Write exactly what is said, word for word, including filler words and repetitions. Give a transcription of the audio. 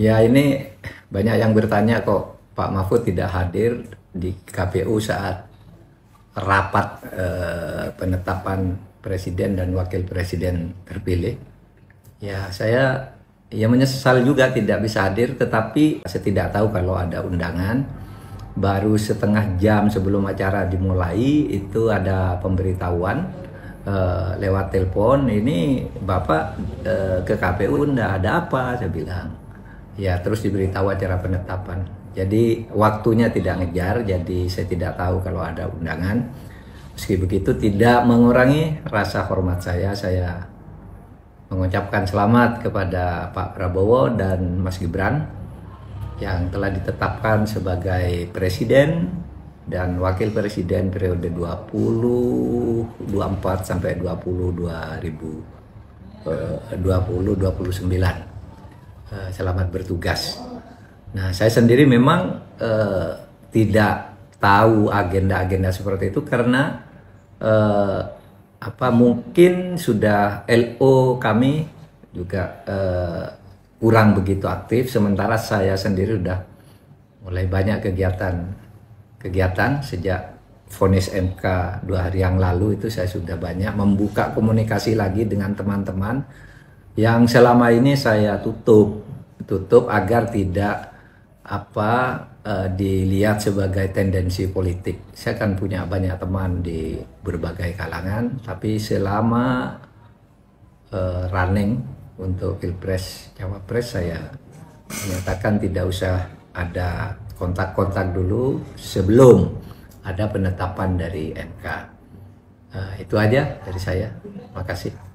Ya, ini banyak yang bertanya kok Pak Mahfud tidak hadir di K P U saat rapat eh, penetapan presiden dan wakil presiden terpilih. Ya, saya ya menyesal juga tidak bisa hadir, tetapi saya tidak tahu kalau ada undangan. Baru setengah jam sebelum acara dimulai itu ada pemberitahuan eh, lewat telepon, ini Bapak eh, ke K P U enggak ada apa, saya bilang. Ya, terus diberitahu acara penetapan. Jadi waktunya tidak ngejar, jadi saya tidak tahu kalau ada undangan. Meski begitu tidak mengurangi rasa hormat saya. Saya mengucapkan selamat kepada Pak Prabowo dan Mas Gibran yang telah ditetapkan sebagai presiden dan wakil presiden periode dua ribu dua puluh empat sampai dua ribu dua puluh sampai dua ribu dua puluh sembilan. Selamat bertugas. Nah, saya sendiri memang eh, tidak tahu agenda-agenda seperti itu karena eh, apa mungkin sudah L O kami juga eh, kurang begitu aktif. Sementara saya sendiri sudah mulai banyak kegiatan-kegiatan sejak vonis M K dua hari yang lalu itu saya sudah banyak membuka komunikasi lagi dengan teman-teman yang selama ini saya tutup tutup agar tidak apa eh, dilihat sebagai tendensi politik. Saya kan punya banyak teman di berbagai kalangan, tapi selama eh, running untuk pilpres cawapres saya menyatakan tidak usah ada kontak-kontak dulu sebelum ada penetapan dari M K. Eh, itu aja dari saya. Terima kasih.